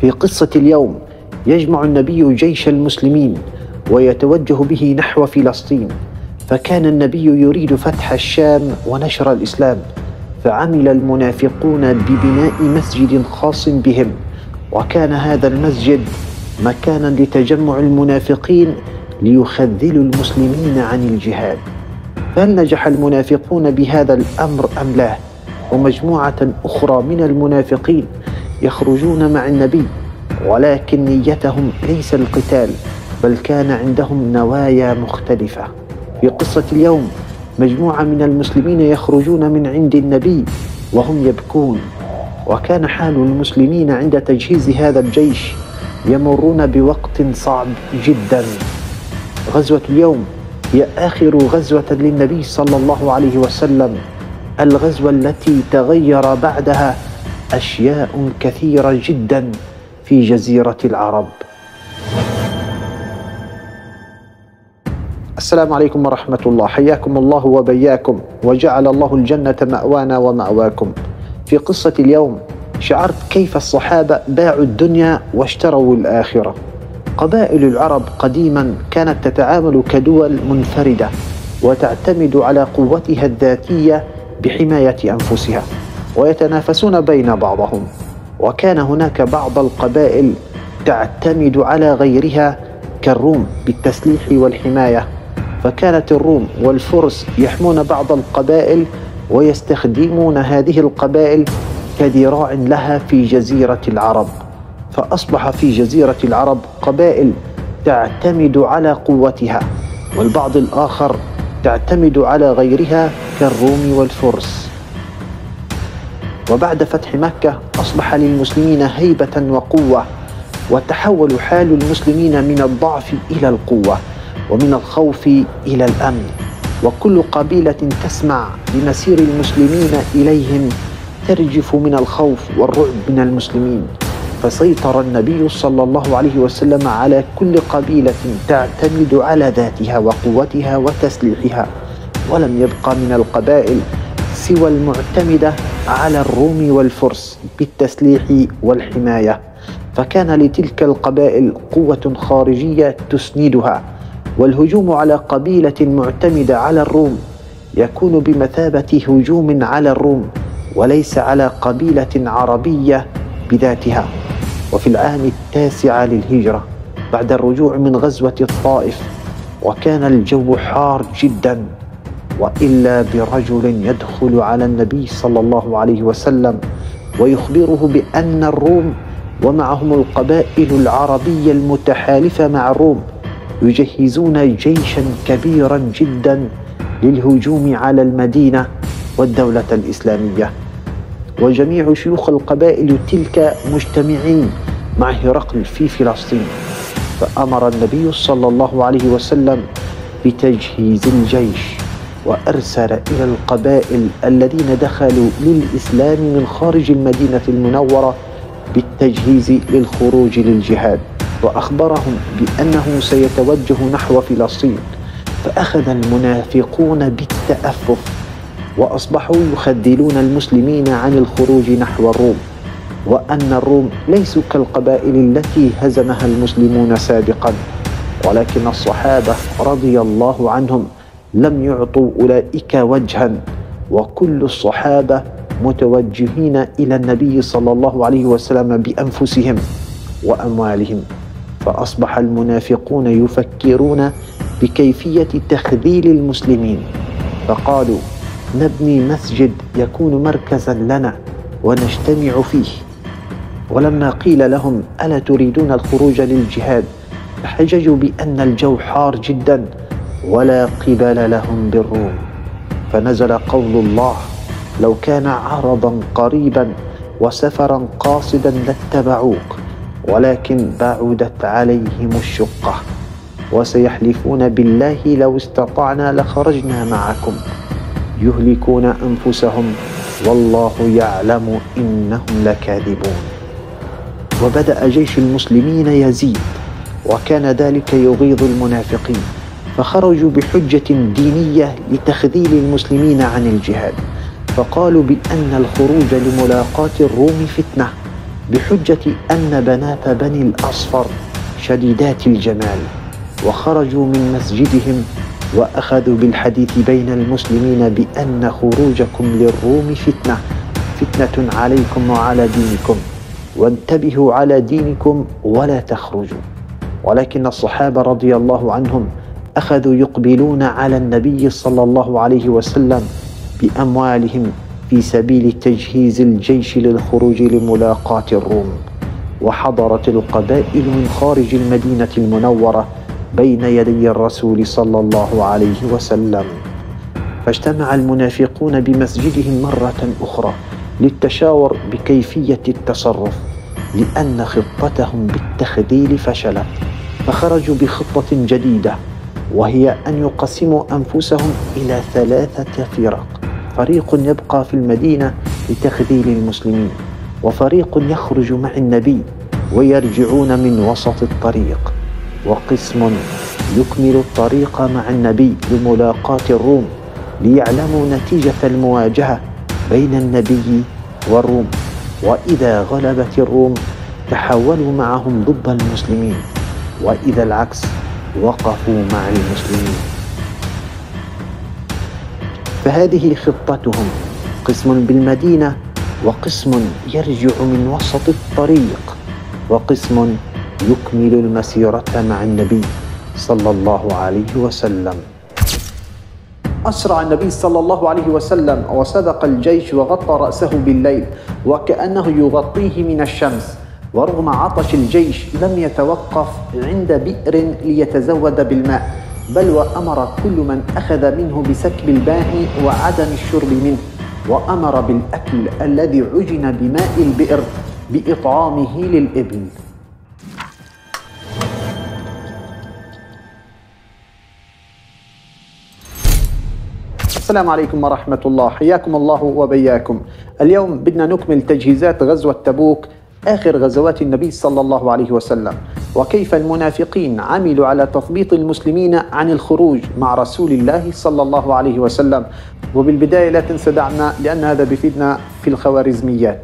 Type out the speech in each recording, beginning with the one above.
في قصة اليوم يجمع النبي جيش المسلمين ويتوجه به نحو فلسطين، فكان النبي يريد فتح الشام ونشر الإسلام، فعمل المنافقون ببناء مسجد خاص بهم، وكان هذا المسجد مكانا لتجمع المنافقين ليخذلوا المسلمين عن الجهاد. فهل نجح المنافقون بهذا الأمر أم لا؟ ومجموعة أخرى من المنافقين يخرجون مع النبي، ولكن نيتهم ليس القتال، بل كان عندهم نوايا مختلفة. في قصة اليوم مجموعة من المسلمين يخرجون من عند النبي وهم يبكون، وكان حال المسلمين عند تجهيز هذا الجيش يمرون بوقت صعب جدا. غزوة اليوم هي آخر غزوة للنبي صلى الله عليه وسلم، الغزوة التي تغير بعدها أشياء كثيرة جدا في جزيرة العرب. السلام عليكم ورحمة الله، حياكم الله وبياكم، وجعل الله الجنة مأوانا ومأواكم. في قصة اليوم شعرت كيف الصحابة باعوا الدنيا واشتروا الآخرة. قبائل العرب قديما كانت تتعامل كدول منفردة وتعتمد على قوتها الذاتية بحماية أنفسها، ويتنافسون بين بعضهم، وكان هناك بعض القبائل تعتمد على غيرها كالروم بالتسليح والحماية، فكانت الروم والفرس يحمون بعض القبائل ويستخدمون هذه القبائل كذراع لها في جزيرة العرب، فأصبح في جزيرة العرب قبائل تعتمد على قوتها والبعض الآخر تعتمد على غيرها كالروم والفرس. وبعد فتح مكة أصبح للمسلمين هيبة وقوة، وتحول حال المسلمين من الضعف إلى القوة ومن الخوف إلى الأمن، وكل قبيلة تسمع لمسير المسلمين إليهم ترجف من الخوف والرعب من المسلمين. فسيطر النبي صلى الله عليه وسلم على كل قبيلة تعتمد على ذاتها وقوتها وتسليحها، ولم يبقى من القبائل سوى المعتمدة على الروم والفرس بالتسليح والحماية، فكان لتلك القبائل قوة خارجية تسندها، والهجوم على قبيلة معتمدة على الروم يكون بمثابة هجوم على الروم وليس على قبيلة عربية بذاتها. وفي العام 9 للهجرة بعد الرجوع من غزوة الطائف، وكان الجو حار جدا، وإلا برجل يدخل على النبي صلى الله عليه وسلم ويخبره بأن الروم ومعهم القبائل العربية المتحالفة مع الروم يجهزون جيشا كبيرا جدا للهجوم على المدينة والدولة الإسلامية، وجميع شيوخ القبائل تلك مجتمعين مع هرقل في فلسطين. فأمر النبي صلى الله عليه وسلم بتجهيز الجيش، وأرسل إلى القبائل الذين دخلوا للإسلام من خارج المدينة المنورة بالتجهيز للخروج للجهاد، وأخبرهم بأنه سيتوجه نحو فلسطين. فأخذ المنافقون بالتأفف، وأصبحوا يخذلون المسلمين عن الخروج نحو الروم، وأن الروم ليسوا كالقبائل التي هزمها المسلمون سابقا، ولكن الصحابة رضي الله عنهم لم يعطوا أولئك وجها، وكل الصحابة متوجهين إلى النبي صلى الله عليه وسلم بأنفسهم وأموالهم. فأصبح المنافقون يفكرون بكيفية تخذيل المسلمين، فقالوا نبني مسجد يكون مركزا لنا ونجتمع فيه. ولما قيل لهم ألا تريدون الخروج للجهاد، فحججوا بأن الجو حار جدا ولا قبال لهم بالروم، فنزل قول الله لو كان عرضا قريبا وسفرا قاصدا لاتبعوك ولكن بعدت عليهم الشقة، وسيحلفون بالله لو استطعنا لخرجنا معكم يهلكون أنفسهم والله يعلم إنهم لكاذبون. وبدأ جيش المسلمين يزيد، وكان ذلك يغيظ المنافقين، فخرجوا بحجة دينية لتخذيل المسلمين عن الجهاد، فقالوا بأن الخروج لملاقاة الروم فتنة، بحجة أن بنات بني الأصفر شديدات الجمال، وخرجوا من مسجدهم وأخذوا بالحديث بين المسلمين بأن خروجكم للروم فتنة عليكم وعلى دينكم، وانتبهوا على دينكم ولا تخرجوا. ولكن الصحابة رضي الله عنهم أخذوا يقبلون على النبي صلى الله عليه وسلم بأموالهم في سبيل تجهيز الجيش للخروج لملاقاة الروم. وحضرت القبائل من خارج المدينة المنورة بين يدي الرسول صلى الله عليه وسلم، فاجتمع المنافقون بمسجدهم مرة أخرى للتشاور بكيفية التصرف، لأن خطتهم بالتخذيل فشلت، فخرجوا بخطة جديدة، وهي أن يقسموا أنفسهم إلى 3 فرق، فريق يبقى في المدينة لتخذيل المسلمين، وفريق يخرج مع النبي ويرجعون من وسط الطريق، وقسم يكمل الطريق مع النبي لملاقاة الروم ليعلموا نتيجة المواجهة بين النبي والروم، وإذا غلبت الروم تحولوا معهم ضد المسلمين، وإذا العكس وقفوا مع المسلمين. فهذه خطتهم: قسم بالمدينة، وقسم يرجع من وسط الطريق، وقسم يكمل المسيرة مع النبي صلى الله عليه وسلم. أسرع النبي صلى الله عليه وسلم وصدق الجيش، وغطى رأسه بالليل وكأنه يغطيه من الشمس، ورغم عطش الجيش لم يتوقف عند بئر ليتزود بالماء، بل وأمر كل من أخذ منه بسكب الباء وعدم الشرب منه، وأمر بالأكل الذي عجن بماء البئر بإطعامه للإبل. السلام عليكم ورحمة الله، حياكم الله وبياكم. اليوم بدنا نكمل تجهيزات غزوة تبوك، آخر غزوات النبي صلى الله عليه وسلم، وكيف المنافقين عملوا على تثبيط المسلمين عن الخروج مع رسول الله صلى الله عليه وسلم. وبالبداية لا تنسى دعمنا، لأن هذا بفيدنا في الخوارزميات.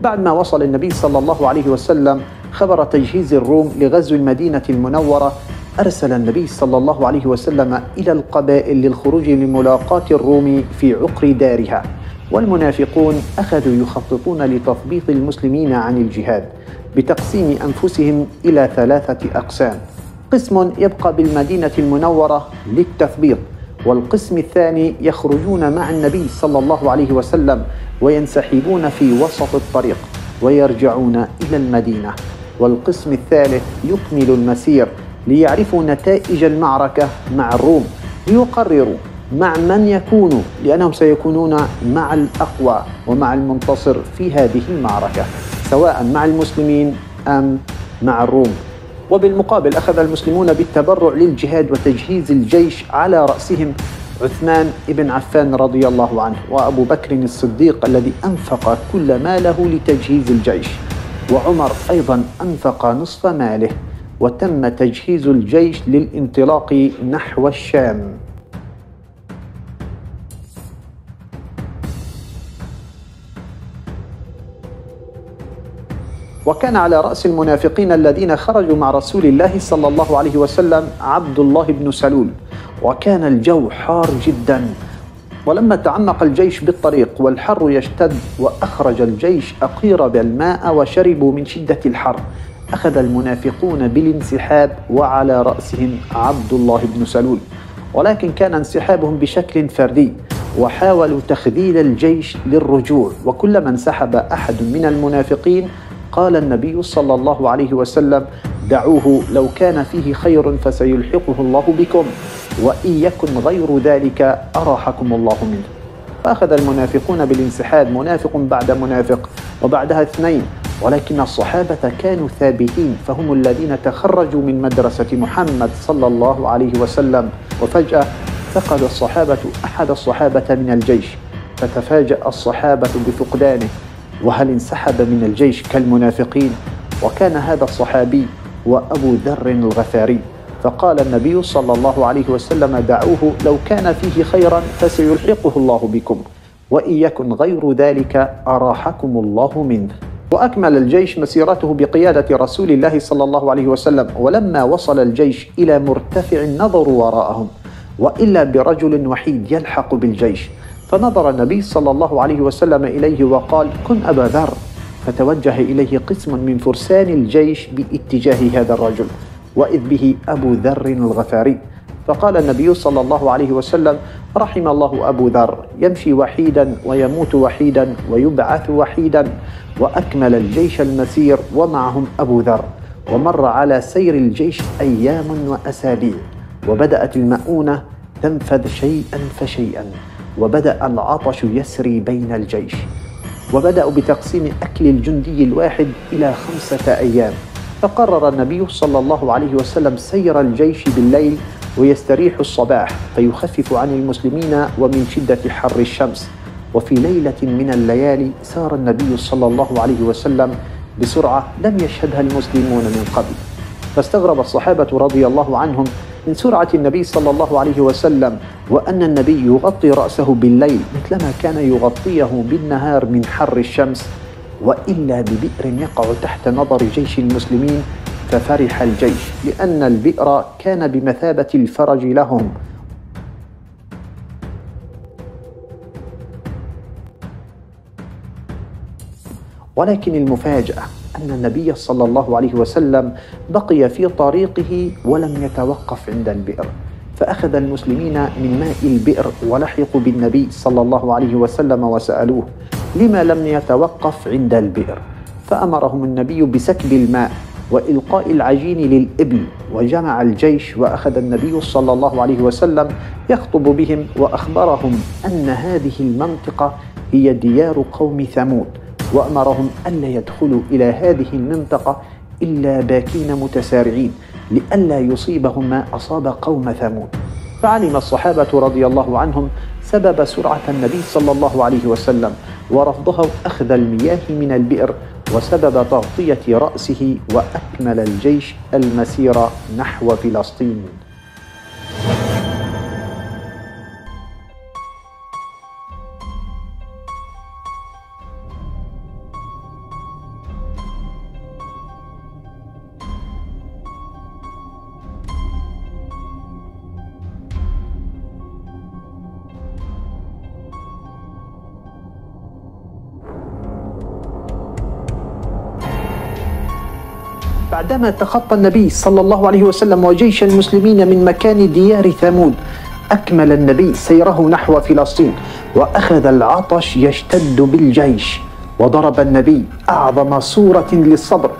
بعد ما وصل النبي صلى الله عليه وسلم خبر تجهيز الروم لغزو المدينة المنورة، أرسل النبي صلى الله عليه وسلم إلى القبائل للخروج لملاقاة الروم في عقر دارها، والمنافقون أخذوا يخططون لتثبيط المسلمين عن الجهاد بتقسيم أنفسهم إلى 3 أقسام: قسم يبقى بالمدينة المنورة للتثبيط، والقسم الثاني يخرجون مع النبي صلى الله عليه وسلم وينسحبون في وسط الطريق ويرجعون إلى المدينة، والقسم الثالث يكمل المسير ليعرفوا نتائج المعركة مع الروم، ليقرروا مع من يكونوا، لأنهم سيكونون مع الأقوى ومع المنتصر في هذه المعركة، سواء مع المسلمين أم مع الروم. وبالمقابل أخذ المسلمون بالتبرع للجهاد وتجهيز الجيش، على رأسهم عثمان بن عفان رضي الله عنه، وأبو بكر الصديق الذي أنفق كل ماله لتجهيز الجيش، وعمر أيضا أنفق نصف ماله، وتم تجهيز الجيش للانطلاق نحو الشام. وكان على رأس المنافقين الذين خرجوا مع رسول الله صلى الله عليه وسلم عبد الله بن سلول، وكان الجو حار جدا، ولما تعمق الجيش بالطريق والحر يشتد وأخرج الجيش أقيرب الماء وشربوا من شدة الحر، أخذ المنافقون بالانسحاب وعلى رأسهم عبد الله بن سلول، ولكن كان انسحابهم بشكل فردي، وحاولوا تخذيل الجيش للرجوع، وكلما انسحب أحد من المنافقين قال النبي صلى الله عليه وسلم: دعوه، لو كان فيه خير فسيلحقه الله بكم، وإن يكن غير ذلك أراحكم الله منه. فأخذ المنافقون بالانسحاب، منافق بعد منافق، وبعدها 2، ولكن الصحابة كانوا ثابتين، فهم الذين تخرجوا من مدرسة محمد صلى الله عليه وسلم. وفجأة فقد الصحابة أحد الصحابة من الجيش، فتفاجأ الصحابة بفقدانه، وهل انسحب من الجيش كالمنافقين؟ وكان هذا الصحابي وأبو ذر الغفاري، فقال النبي صلى الله عليه وسلم: دعوه، لو كان فيه خيرا فسيلحقه الله بكم، وإن يكن غير ذلك أراحكم الله منه. وأكمل الجيش مسيرته بقيادة رسول الله صلى الله عليه وسلم. ولما وصل الجيش إلى مرتفع نظروا وراءهم وإلا برجل وحيد يلحق بالجيش، فنظر النبي صلى الله عليه وسلم إليه وقال: كن أبا ذر. فتوجه إليه قسم من فرسان الجيش باتجاه هذا الرجل، وإذ به أبو ذر الغفاري. فقال النبي صلى الله عليه وسلم: رحم الله أبو ذر، يمشي وحيدا ويموت وحيدا ويبعث وحيدا. وأكمل الجيش المسير ومعهم أبو ذر، ومر على سير الجيش أيام وأسابيع، وبدأت المؤونة تنفذ شيئا فشيئا، وبدأ العطش يسري بين الجيش، وبدأوا بتقسيم أكل الجندي الواحد إلى 5 أيام. فقرر النبي صلى الله عليه وسلم سير الجيش بالليل ويستريح الصباح فيخفف عن المسلمين ومن شدة حر الشمس. وفي ليلة من الليالي سار النبي صلى الله عليه وسلم بسرعة لم يشهدها المسلمون من قبل، فاستغرب الصحابة رضي الله عنهم من سرعة النبي صلى الله عليه وسلم، وأن النبي يغطي رأسه بالليل مثلما كان يغطيه بالنهار من حر الشمس، وإلا ببئر يقع تحت نظر جيش المسلمين. ففرح الجيش لأن البئر كان بمثابة الفرج لهم، ولكن المفاجأة أن النبي صلى الله عليه وسلم بقي في طريقه ولم يتوقف عند البئر، فأخذ المسلمين من ماء البئر ولحقوا بالنبي صلى الله عليه وسلم وسألوه: لما لم يتوقف عند البئر؟ فأمرهم النبي بسكب الماء وإلقاء العجين للإبل، وجمع الجيش، وأخذ النبي صلى الله عليه وسلم يخطب بهم وأخبرهم أن هذه المنطقة هي ديار قوم ثمود، وأمرهم ألا يدخلوا إلى هذه المنطقة إلا باكين متسارعين لئلا يصيبهم ما أصاب قوم ثمود. فعلم الصحابة رضي الله عنهم سبب سرعة النبي صلى الله عليه وسلم ورفضه أخذ المياه من البئر وسبب تغطية رأسه، وأكمل الجيش المسير نحو فلسطين. بعدما تخطى النبي صلى الله عليه وسلم وجيش المسلمين من مكان ديار ثمود، أكمل النبي سيره نحو فلسطين، وأخذ العطش يشتد بالجيش، وضرب النبي أعظم صورة للصبر،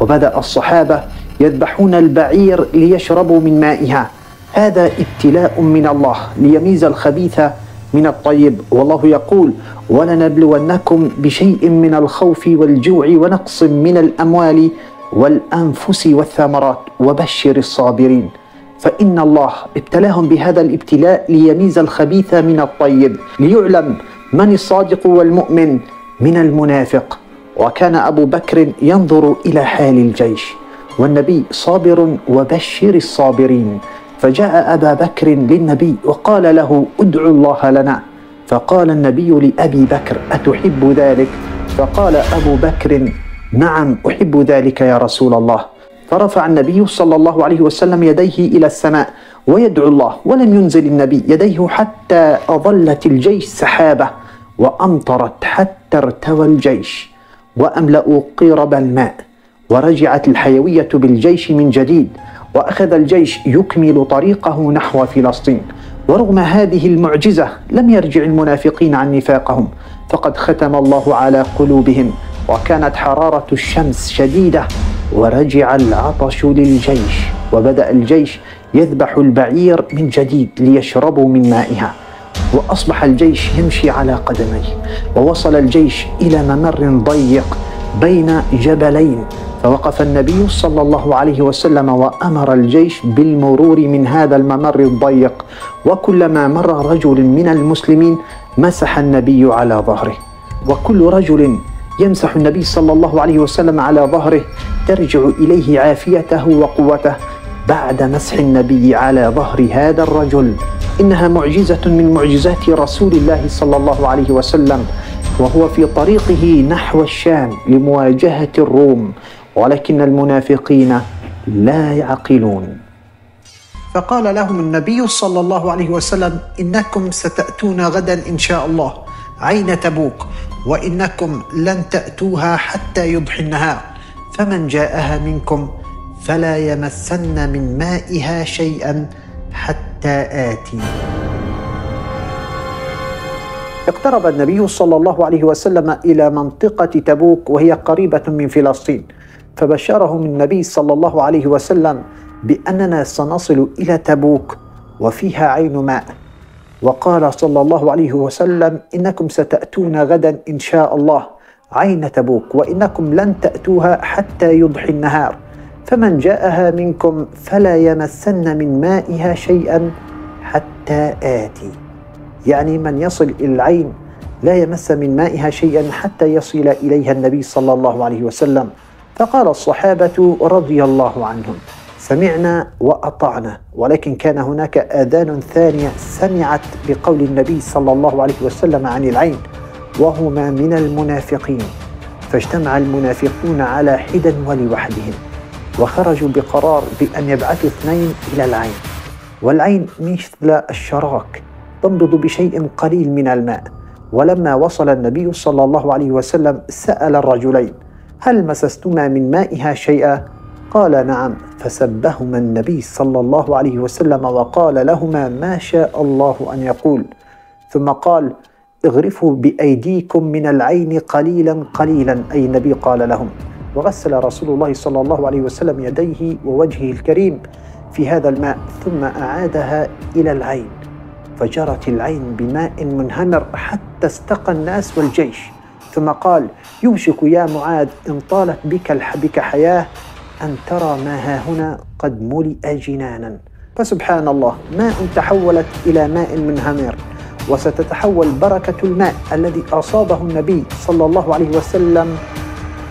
وبدأ الصحابة يذبحون البعير ليشربوا من مائها. هذا ابتلاء من الله ليميز الخبيث من الطيب، والله يقول: ولنبلونكم بشيء من الخوف والجوع ونقص من الأموال والأنفس والثمرات وبشر الصابرين. فإن الله ابتلاهم بهذا الابتلاء ليميز الخبيث من الطيب، ليعلم من الصادق والمؤمن من المنافق. وكان أبو بكر ينظر إلى حال الجيش، والنبي صابر وبشر الصابرين. فجاء أبا بكر للنبي وقال له: ادعو الله لنا. فقال النبي لأبي بكر: أتحب ذلك؟ فقال أبو بكر: نعم أحب ذلك يا رسول الله. فرفع النبي صلى الله عليه وسلم يديه إلى السماء ويدعو الله، ولم ينزل النبي يديه حتى أظلت الجيش سحابة، وأمطرت حتى ارتوى الجيش وأملأوا قرب الماء، ورجعت الحيوية بالجيش من جديد، وأخذ الجيش يكمل طريقه نحو فلسطين. ورغم هذه المعجزة لم يرجع المنافقين عن نفاقهم، فقد ختم الله على قلوبهم، وكانت حرارة الشمس شديدة، ورجع العطش للجيش، وبدأ الجيش يذبح البعير من جديد ليشربوا من مائها. وأصبح الجيش يمشي على قدميه، ووصل الجيش إلى ممر ضيق بين جبلين، فوقف النبي صلى الله عليه وسلم وأمر الجيش بالمرور من هذا الممر الضيق، وكلما مر رجل من المسلمين مسح النبي على ظهره، وكل رجل يمسح النبي صلى الله عليه وسلم على ظهره ترجع إليه عافيته وقوته بعد مسح النبي على ظهر هذا الرجل. إنها معجزة من معجزات رسول الله صلى الله عليه وسلم، وهو في طريقه نحو الشام لمواجهة الروم، ولكن المنافقين لا يعقلون. فقال لهم النبي صلى الله عليه وسلم: إنكم ستأتون غدا إن شاء الله عين تبوك، وإنكم لن تأتوها حتى يضحي النهار، فمن جاءها منكم فلا يمسن من مائها شيئا حتى آتي. اقترب النبي صلى الله عليه وسلم إلى منطقة تبوك وهي قريبة من فلسطين، فبشرهم النبي صلى الله عليه وسلم بأننا سنصل إلى تبوك وفيها عين ماء، وقال صلى الله عليه وسلم: إنكم ستأتون غدا إن شاء الله عين تبوك، وإنكم لن تأتوها حتى يضحي النهار، فمن جاءها منكم فلا يمسن من مائها شيئا حتى آتي. يعني من يصل إلى العين لا يمس من مائها شيئا حتى يصل إليها النبي صلى الله عليه وسلم. فقال الصحابة رضي الله عنهم: سمعنا وأطعنا. ولكن كان هناك آذان ثانية سمعت بقول النبي صلى الله عليه وسلم عن العين، وهما من المنافقين، فاجتمع المنافقون على حدًا ولوحدهم، وخرجوا بقرار بأن يبعثوا اثنين إلى العين. والعين مثل الشراك تنبض بشيء قليل من الماء. ولما وصل النبي صلى الله عليه وسلم سأل الرجلين: هل مسستما من مائها شيئا؟ قال: نعم. فسبهما النبي صلى الله عليه وسلم وقال لهما ما شاء الله أن يقول، ثم قال: اغرفوا بأيديكم من العين قليلا قليلا، أي النبي قال لهم. وغسل رسول الله صلى الله عليه وسلم يديه ووجهه الكريم في هذا الماء، ثم أعادها إلى العين، فجرت العين بماء منهمر حتى استقى الناس والجيش، ثم قال: يوشك يا معاذ إن طالت بك حياة أن ترى ما هاهنا قد ملئ جنانا. فسبحان الله، ماء تحولت إلى ماء منهمر، وستتحول بركة الماء الذي أصابه النبي صلى الله عليه وسلم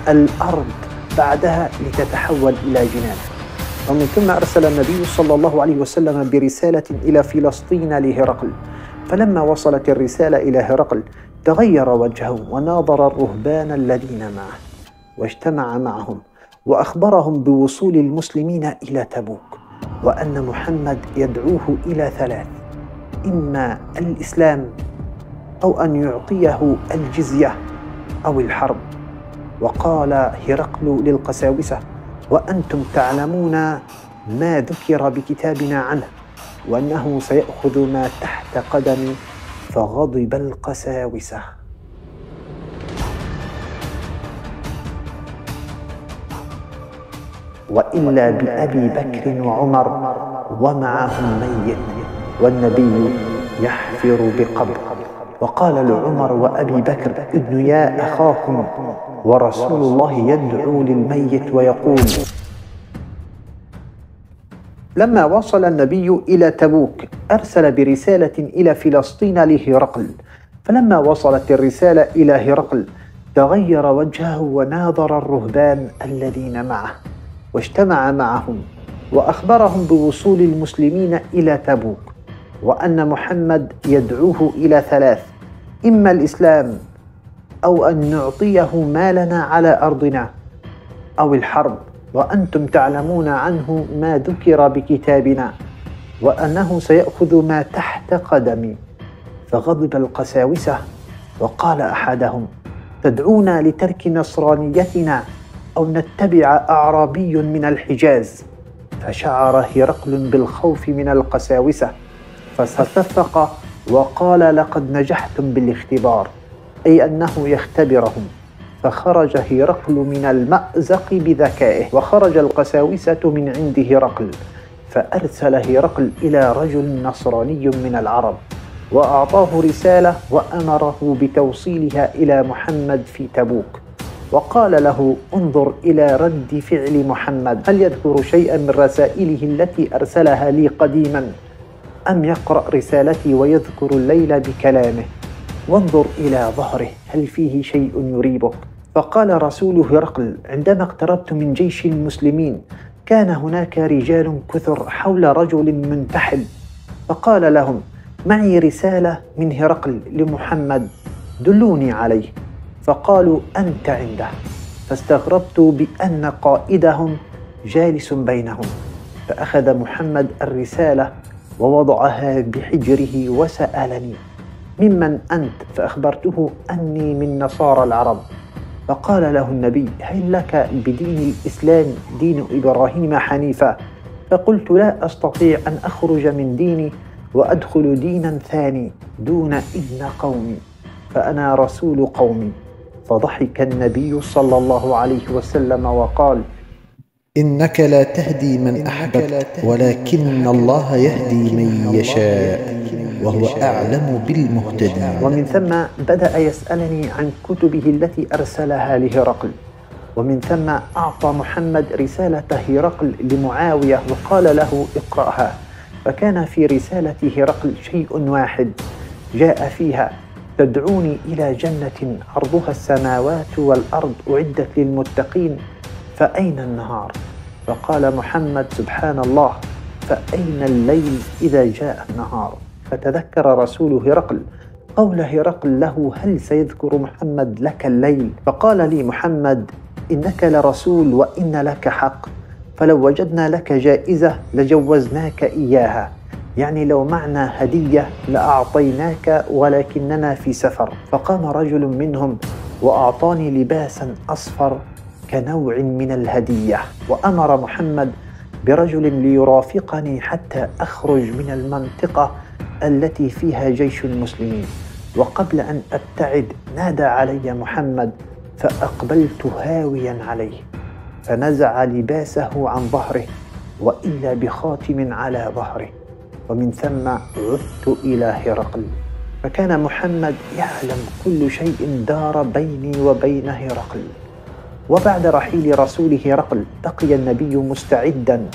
الأرض بعدها لتتحول إلى جنان. ومن ثم أرسل النبي صلى الله عليه وسلم برسالة إلى فلسطين لهرقل، فلما وصلت الرسالة إلى هرقل تغير وجهه وناظر الرهبان الذين معه واجتمع معهم، وأخبرهم بوصول المسلمين إلى تبوك، وأن محمد يدعوه إلى ثلاث: إما الإسلام، أو أن يعطيه الجزية، أو الحرب. وقال هرقل للقساوسة: وأنتم تعلمون ما ذكر بكتابنا عنه، وأنه سيأخذ ما تحت قدمي. فغضب القساوسة. وإلا بأبي بكر وعمر ومعهم ميت، والنبي يحفر بقبر. وقال لعمر وأبي بكر: ادنوا يا أخاكم. ورسول الله يدعو للميت ويقول. لما وصل النبي إلى تبوك أرسل برسالة إلى فلسطين لهرقل، فلما وصلت الرسالة إلى هرقل تغير وجهه وناظر الرهبان الذين معه واجتمع معهم، وأخبرهم بوصول المسلمين إلى تبوك، وأن محمد يدعوه إلى ثلاث: إما الإسلام، أو أن نعطيه مالنا على أرضنا، أو الحرب، وأنتم تعلمون عنه ما ذكر بكتابنا، وأنه سيأخذ ما تحت قدمي. فغضب القساوسة، وقال أحدهم: تدعونا لترك نصرانيتنا أو نتبع أعرابي من الحجاز؟ فشعر هرقل بالخوف من القساوسة، فصفق وقال: لقد نجحتم بالاختبار، أي أنه يختبرهم. فخرج هرقل من المأزق بذكائه، وخرج القساوسة من عند هرقل، فأرسل هرقل إلى رجل نصراني من العرب، وأعطاه رسالة وأمره بتوصيلها إلى محمد في تبوك، وقال له: انظر إلى رد فعل محمد، هل يذكر شيئا من رسائله التي أرسلها لي قديما، أم يقرأ رسالتي ويذكر الليل بكلامه؟ وانظر إلى ظهره، هل فيه شيء يريبك؟ فقال رسول هرقل: عندما اقتربت من جيش المسلمين كان هناك رجال كثر حول رجل منتحل، فقال لهم: معي رسالة من هرقل لمحمد، دلوني عليه، فقالوا أنت عنده، فاستغربت بأن قائدهم جالس بينهم، فأخذ محمد الرسالة ووضعها بحجره وسألني ممن أنت، فأخبرته أني من نصارى العرب، فقال له النبي هل لك بدين الإسلام دين إبراهيم حنيفا؟ فقلت لا أستطيع أن أخرج من ديني وأدخل دينا ثاني دون إذن قومي، فأنا رسول قومي. فضحك النبي صلى الله عليه وسلم وقال إنك لا تهدي من أحببت ولكن الله يهدي من يشاء وهو أعلم بالمهتدين. ومن ثم بدأ يسألني عن كتبه التي أرسلها لهرقل، ومن ثم أعطى محمد رسالة هرقل لمعاوية وقال له اقرأها، فكان في رسالة هرقل شيء واحد جاء فيها تدعوني إلى جنة عرضها السماوات والأرض أعدت للمتقين فأين النهار؟ فقال محمد سبحان الله فأين الليل إذا جاء النهار؟ فتذكر رسول هرقل قول هرقل له هل سيذكر محمد لك الليل؟ فقال لي محمد إنك لرسول وإن لك حق، فلو وجدنا لك جائزة لجوزناك إياها، يعني لو معنا هدية لأعطيناك ولكننا في سفر. فقام رجل منهم وأعطاني لباسا أصفر كنوع من الهدية، وأمر محمد برجل ليرافقني حتى أخرج من المنطقة التي فيها جيش المسلمين. وقبل أن أبتعد نادى علي محمد فأقبلت هاويا عليه، فنزع لباسه عن ظهره وإلا بخاتم على ظهره، ومن ثم عدت إلى هرقل. فكان محمد يعلم كل شيء دار بيني وبين هرقل. وبعد رحيل رسول هرقل بقي النبي مستعدا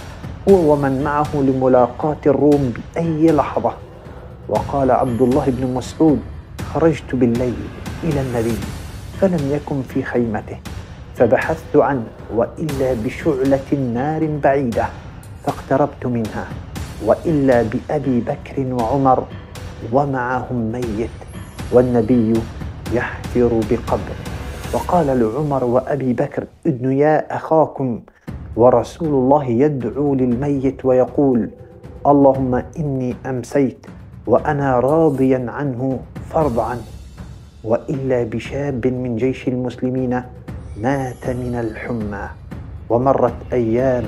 هو ومن معه لملاقاة الروم بأي لحظة. وقال عبد الله بن مسعود خرجت بالليل إلى النبي فلم يكن في خيمته، فبحثت عنه وإلا بشعلة نار بعيدة فاقتربت منها وإلا بأبي بكر وعمر ومعهم ميت والنبي يحفر بقبر. وقال لعمر وأبي بكر ادنيا أخاكم، ورسول الله يدعو للميت ويقول اللهم إني أمسيت وأنا راضيا عنه فارض عنه، وإلا بشاب من جيش المسلمين مات من الحمى. ومرت أيام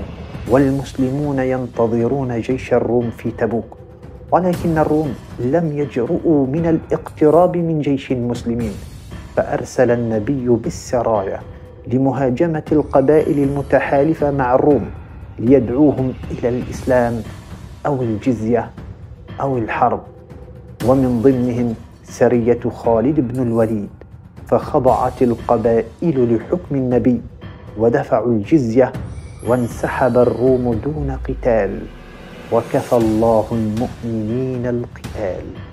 والمسلمون ينتظرون جيش الروم في تبوك، ولكن الروم لم يجرؤوا من الاقتراب من جيش المسلمين، فأرسل النبي بالسرايا لمهاجمة القبائل المتحالفة مع الروم ليدعوهم إلى الإسلام أو الجزية أو الحرب، ومن ضمنهم سرية خالد بن الوليد، فخضعت القبائل لحكم النبي ودفعوا الجزية وانسحب الروم دون قتال، وكفى الله المؤمنين القتال.